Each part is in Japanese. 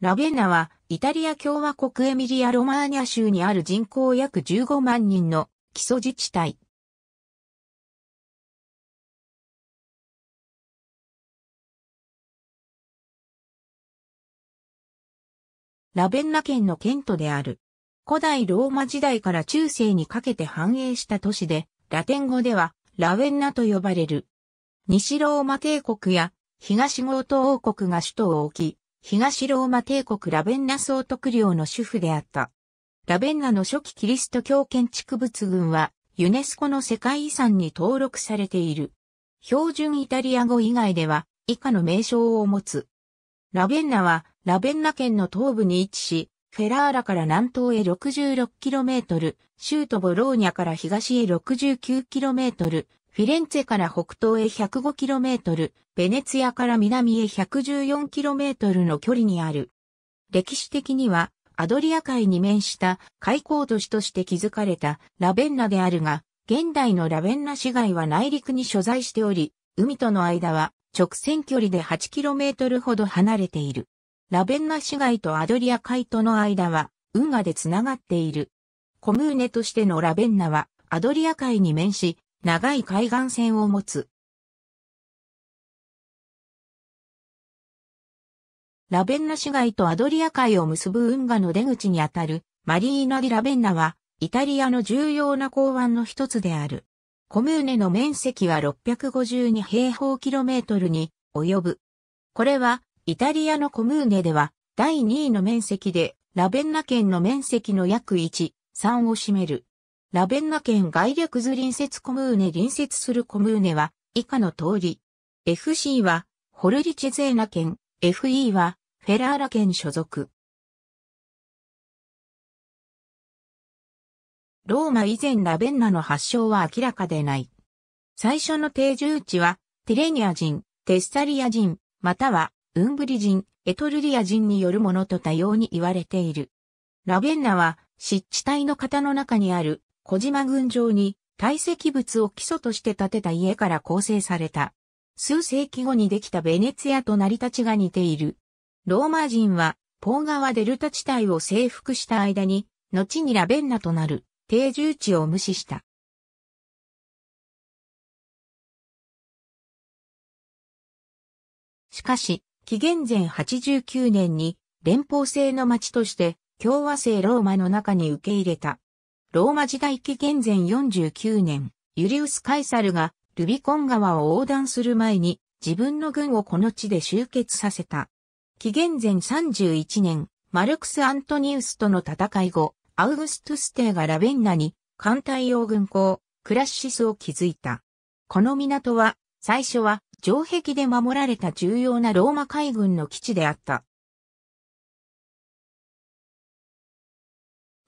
ラベーナはイタリア共和国エミリア・ロマーニャ州にある人口約15万人の基礎自治体。ラベンナ県の県都である。古代ローマ時代から中世にかけて繁栄した都市で、ラテン語ではラヴェンナと呼ばれる。西ローマ帝国や東ゴート王国が首都を置き、東ローマ帝国ラヴェンナ総督領の首府であった。ラヴェンナの初期キリスト教建築物群はユネスコの世界遺産に登録されている。標準イタリア語以外では以下の名称を持つ。ラヴェンナはラヴェンナ県の東部に位置し、フェラーラから南東へ 66km、州都ボローニャから東へ 69km、フィレンツェから北東へ 105km、ベネツィアから南へ 114km の距離にある。歴史的にはアドリア海に面した海港都市として築かれたラヴェンナであるが、現代のラヴェンナ市街は内陸に所在しており、海との間は直線距離で 8km ほど離れている。ラヴェンナ市街とアドリア海との間は運河でつながっている。コムーネとしてのラヴェンナはアドリア海に面し、長い海岸線を持つ。ラヴェンナ市街とアドリア海を結ぶ運河の出口にあたるマリーナ・ディ・ラヴェンナはイタリアの重要な港湾の一つである。コムーネの面積は652平方キロメートルに及ぶ。これはイタリアのコムーネでは第2位の面積でラヴェンナ県の面積の約 1/3 を占める。ラヴェンナ県外略図隣接コムーネ隣接するコムーネは以下の通り。FC はホルリチェゼーナ県、FE はフェラーラ県所属。ローマ以前ラヴェンナの発祥は明らかでない。最初の定住地はティレニア人、テッサリア人、またはウンブリ人、エトルリア人によるものと多様に言われている。ラヴェンナは湿地帯の型の中にある小島群上に堆積物を基礎として建てた家から構成された。数世紀後にできたベネツィアと成り立ちが似ている。ローマ人はポー川デルタ地帯を征服した間に、後にラヴェンナとなる定住地を無視した。しかし、紀元前89年に連邦制の町として共和制ローマの中に受け入れた。ローマ時代紀元前49年、ユリウス・カエサルがルビコン川を横断する前に自分の軍をこの地で集結させた。紀元前31年、マルクス・アントニウスとの戦い後、アウグストゥス帝がラヴェンナに艦隊用軍港、クラッシスを築いた。この港は、最初は城壁で守られた重要なローマ海軍の基地であった。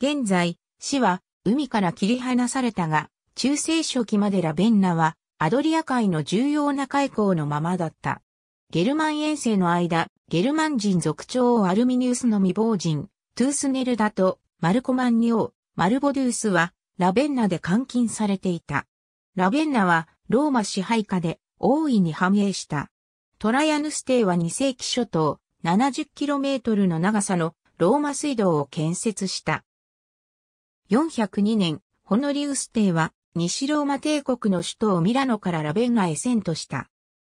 現在、市は、海から切り離されたが、中世初期までラヴェンナは、アドリア海の重要な海港のままだった。ゲルマン遠征の間、ゲルマン人族長をアルミニウスの未亡人、トゥースネルダとマルコマンニオ、マルボドゥースは、ラヴェンナで監禁されていた。ラヴェンナは、ローマ支配下で大いに繁栄した。トラヤヌス帝は2世紀初頭、70km の長さのローマ水道を建設した。402年、ホノリウス帝は西ローマ帝国の首都をミラノからラヴェンナへ遷都した。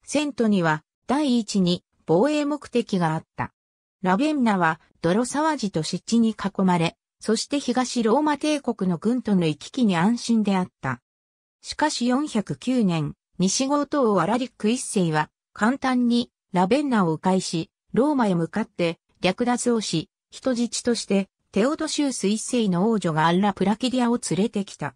遷都には第一に防衛目的があった。ラヴェンナは泥沢地と湿地に囲まれ、そして東ローマ帝国の軍との行き来に安心であった。しかし409年、西ゴート王アラリック一世は簡単にラヴェンナを迂回し、ローマへ向かって略奪をし、人質として、テオドシウス一世の王女がアッラ・プラキディアを連れてきた。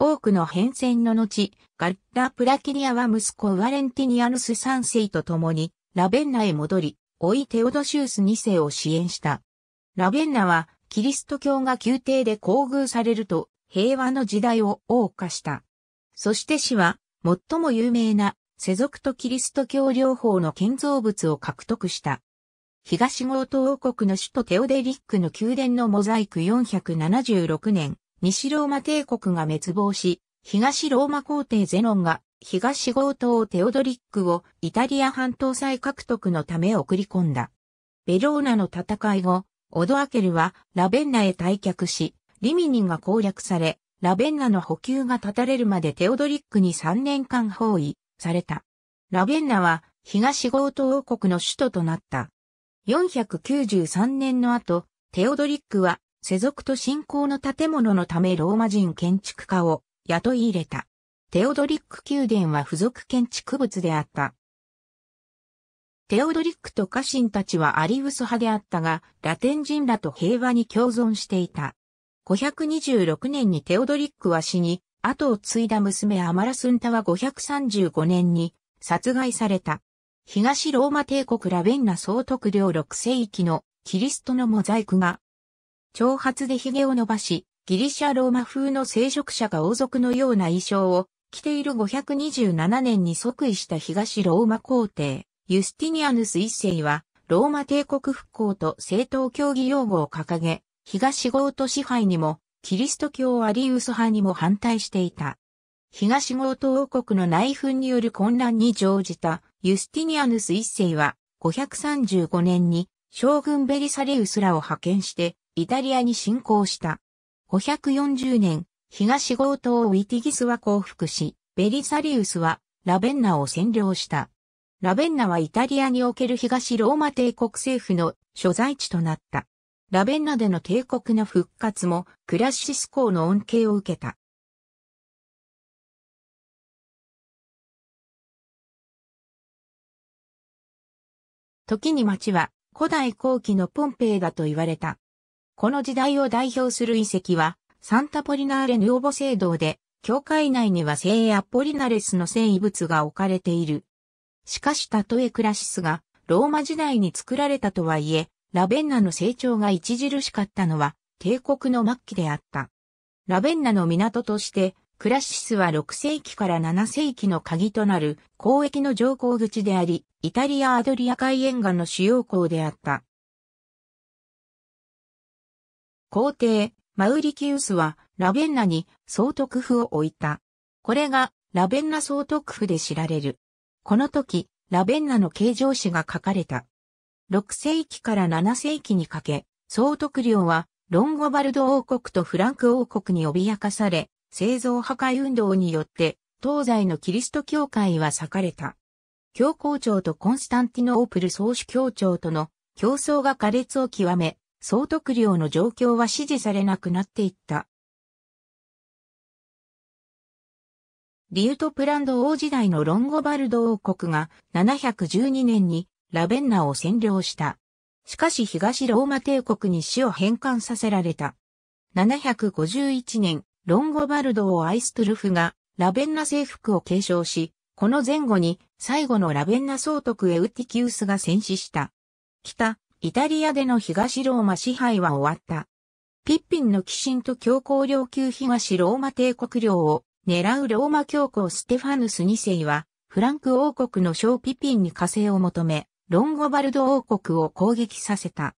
多くの変遷の後、ガッラ・プラキディアは息子ヴァレンティニアヌス三世と共にラヴェンナへ戻り、甥いテオドシウス二世を支援した。ラヴェンナはキリスト教が宮廷で厚遇されると平和の時代を謳歌した。そして市は最も有名な世俗とキリスト教両方の建造物を獲得した。東ゴート王国の首都テオデリックの宮殿のモザイク476年、西ローマ帝国が滅亡し、東ローマ皇帝ゼノンが東郷島テオドリックをイタリア半島再獲得のため送り込んだ。ベローナの戦い後、オドアケルはラベンナへ退却し、リミニが攻略され、ラベンナの補給が断たれるまでテオドリックに3年間包囲された。ラベンナは東ゴート王国の首都となった。493年の後、テオドリックは世俗と信仰の建物のためローマ人建築家を雇い入れた。テオドリック宮殿は付属建築物であった。テオドリックと家臣たちはアリウス派であったが、ラテン人らと平和に共存していた。526年にテオドリックは死に、後を継いだ娘アマラスンタは535年に殺害された。東ローマ帝国ラベンナ総督領6世紀のキリストのモザイクが、長髪で髭を伸ばし、ギリシャローマ風の聖職者が王族のような衣装を着ている527年に即位した東ローマ皇帝、ユスティニアヌス1世は、ローマ帝国復興と正統教義擁護を掲げ、東ゴート支配にも、キリスト教アリウス派にも反対していた。東ゴート王国の内紛による混乱に乗じたユスティニアヌス1世は、535年に将軍ベリサリウスらを派遣して、イタリアに侵攻した。540年、東ゴート王イティギスは降伏し、ベリサリウスはラベンナを占領した。ラベンナはイタリアにおける東ローマ帝国政府の所在地となった。ラベンナでの帝国の復活もクラシス公の恩恵を受けた。時に町は古代後期のポンペイだと言われた。この時代を代表する遺跡はサンタポリナーレ・ヌオボ聖堂で、教会内には聖アポリナレスの聖遺物が置かれている。しかしたとえクラシスがローマ時代に作られたとはいえ、ラベンナの成長が著しかったのは帝国の末期であった。ラベンナの港としてクラシスは6世紀から7世紀の鍵となる交易の乗港口であり、イタリアアドリア海沿岸の主要港であった。皇帝マウリキウスはラベンナに総督府を置いた。これがラベンナ総督府で知られる。この時、ラベンナの形状紙が書かれた。6世紀から7世紀にかけ、総督領は、ロンゴバルド王国とフランク王国に脅かされ、聖像破壊運動によって、東西のキリスト教会は裂かれた。教皇庁とコンスタンティノープル総主教庁との競争が苛烈を極め、総督領の状況は支持されなくなっていった。リュトプランド王時代のロンゴバルド王国が712年に、ラベンナを占領した。しかし東ローマ帝国に死を返還させられた。751年、ロンゴバルド王アイストゥルフがラベンナ征服を継承し、この前後に最後のラベンナ総督エウティキウスが戦死した。北、イタリアでの東ローマ支配は終わった。ピッピンの寄進と教皇領級東ローマ帝国領を狙うローマ教皇ステファヌス2世は、フランク王国の小ピピンに加勢を求め、ロンゴバルド王国を攻撃させた。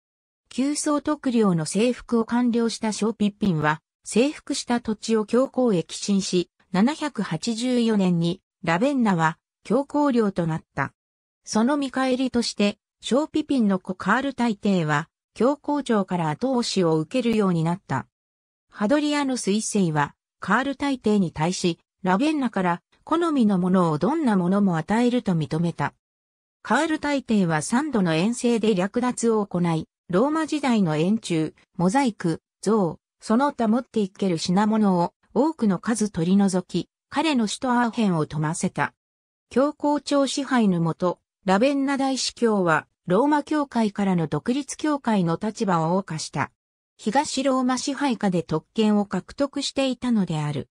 旧総督領の征服を完了した小ピッピンは、征服した土地を教皇へ寄進し、784年にラベンナは教皇領となった。その見返りとして、小ピピンの子カール大帝は、教皇庁から後押しを受けるようになった。ハドリアヌス1世は、カール大帝に対し、ラベンナから好みのものをどんなものも与えると認めた。カール大帝は3度の遠征で略奪を行い、ローマ時代の円柱、モザイク、像、その他持っていける品物を多くの数取り除き、彼の首都アーヘンを富ませた。教皇庁支配のもと、ラベンナ大司教はローマ教会からの独立教会の立場を謳歌した。東ローマ支配下で特権を獲得していたのである。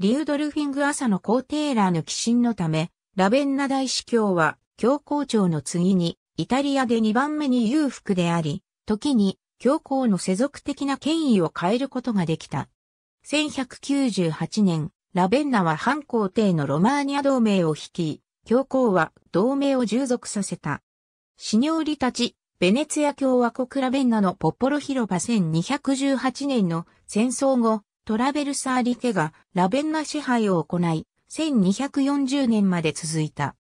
リュードルフィング朝の皇帝らの寄進のため、ラベンナ大司教は、教皇庁の次に、イタリアで2番目に裕福であり、時に、教皇の世俗的な権威を変えることができた。1198年、ラベンナは反皇帝のロマーニャ同盟を率い、教皇は同盟を従属させた。シニョーリたち、ベネツィア共和国ラベンナのポッポロ広場1218年の戦争後、トラベルサーリ家がラベンナ支配を行い、1240年まで続いた。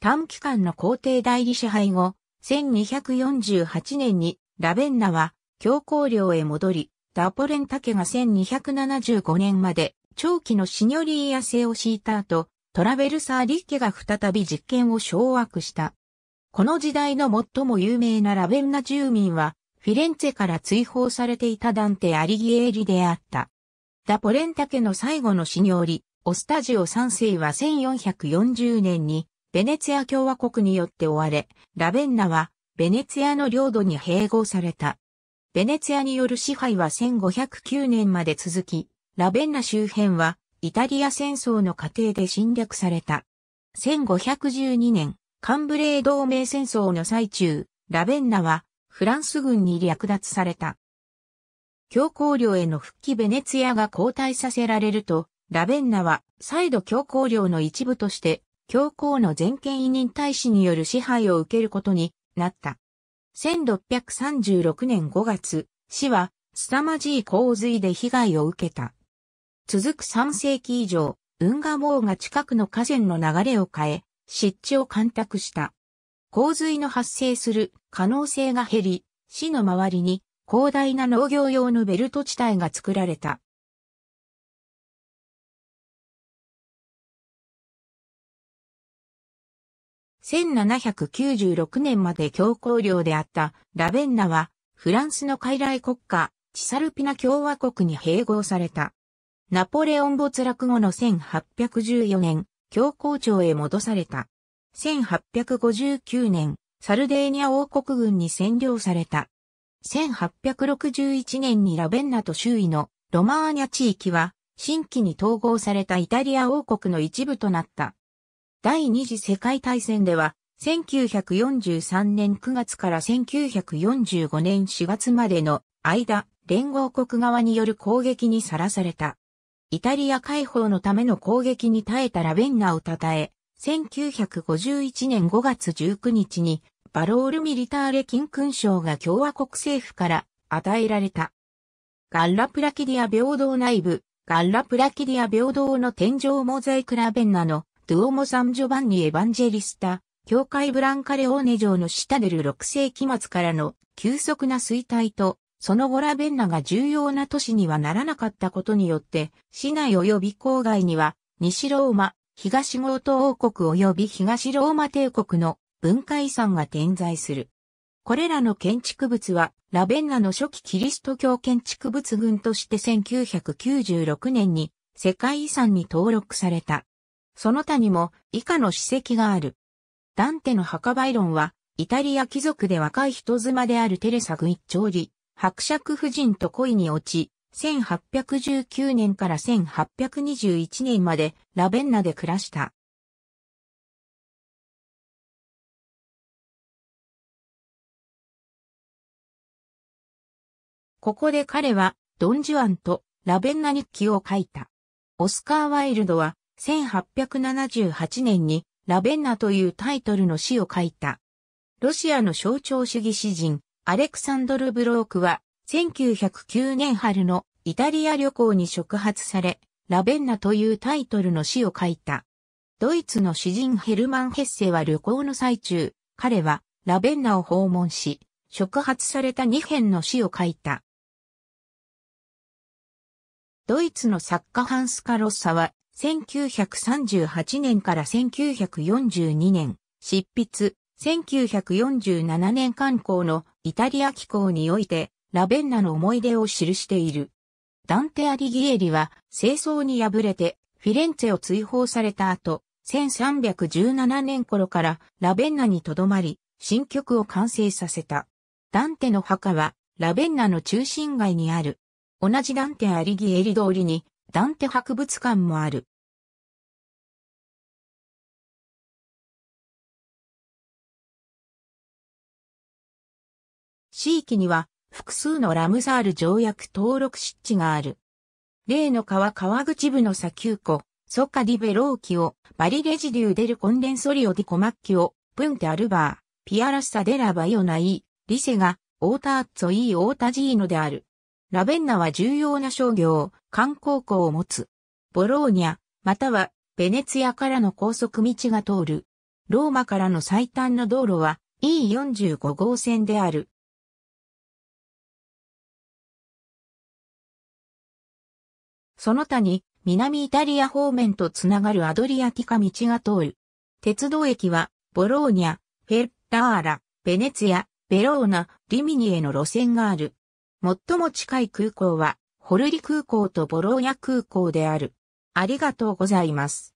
短期間の皇帝代理支配後、1248年にラヴェンナは教皇領へ戻り、ダポレンタ家が1275年まで長期のシニョリーヤ制を敷いた後、トラベルサーリ家が再び実権を掌握した。この時代の最も有名なラヴェンナ住民は、フィレンツェから追放されていたダンテ・アリギエーリであった。ダポレンタ家の最後のシニョリ、オスタジオ3世は1440年に、ベネツィア共和国によって追われ、ラヴェンナは、ベネツィアの領土に併合された。ベネツィアによる支配は1509年まで続き、ラヴェンナ周辺は、イタリア戦争の過程で侵略された。1512年、カンブレー同盟戦争の最中、ラヴェンナはフランス軍に略奪された。教皇領への復帰ベネツィアが後退させられると、ラヴェンナは再度教皇領の一部として、教皇の全権委任大使による支配を受けることになった。1636年5月、市は凄まじい洪水で被害を受けた。続く3世紀以上、運河網が近くの河川の流れを変え、湿地を干拓した。洪水の発生する可能性が減り、市の周りに広大な農業用のベルト地帯が作られた。1796年まで教皇領であったラヴェンナは、フランスの傀儡国家、チサルピナ共和国に併合された。ナポレオン没落後の1814年、教皇庁へ戻された。1859年、サルデーニャ王国軍に占領された。1861年にラヴェンナと周囲のロマーニャ地域は、新規に統合されたイタリア王国の一部となった。第二次世界大戦では、1943年9月から1945年4月までの間、連合国側による攻撃にさらされた。イタリア解放のための攻撃に耐えたラヴェンナを称え、1951年5月19日にバロール・ミリターレ金勲章が共和国政府から与えられた。ガッラ・プラキディア平等内部、ガッラ・プラキディア平等の天井モザイクラヴェンナのドゥオモ・サン・ジョバンニ・エヴァンジェリスタ、教会ブランカレオーネ城のシタデル6世紀末からの急速な衰退と、その後ラヴェンナが重要な都市にはならなかったことによって、市内及び郊外には、西ローマ、東ゴート王国及び東ローマ帝国の文化遺産が点在する。これらの建築物は、ラヴェンナの初期キリスト教建築物群として1996年に世界遺産に登録された。その他にも以下の史跡がある。ダンテの墓場論は、イタリア貴族で若い人妻であるテレサ・グイッチョーリ。伯爵夫人と恋に落ち、1819年から1821年までラヴェンナで暮らした。ここで彼はドン・ジュアンとラヴェンナ日記を書いた。オスカー・ワイルドは1878年にラヴェンナというタイトルの詩を書いた。ロシアの象徴主義詩人。アレクサンドル・ブロークは、1909年春のイタリア旅行に触発され、ラヴェンナというタイトルの詩を書いた。ドイツの詩人ヘルマン・ヘッセは旅行の最中、彼はラヴェンナを訪問し、触発された2編の詩を書いた。ドイツの作家ハンス・カロッサは、1938年から1942年、執筆。1947年刊行のイタリア紀行においてラヴェンナの思い出を記している。ダンテ・アリギエーリは政争に敗れてフィレンツェを追放された後、1317年頃からラヴェンナに留まり、新曲を完成させた。ダンテの墓はラヴェンナの中心街にある。同じダンテ・アリギエーリ通りにダンテ博物館もある。地域には複数のラムサール条約登録湿地がある。例の川口部の砂丘湖、ソカディベローキオ、バリレジデューデルコンデンソリオディコマッキオ、プンテアルバー、ピアラッサデラバイオナイ、リセガ、オータアッツォイーオータジーノである。ラヴェンナは重要な商業、観光港を持つ。ボローニャ、またはベネツィアからの高速道が通る。ローマからの最短の道路は E45 号線である。その他に南イタリア方面とつながるアドリアティカ道が通る。鉄道駅はボローニャ、フェッラーラ、ベネツィア、ベローナ、リミニへの路線がある。最も近い空港はホルリ空港とボローニャ空港である。ありがとうございます。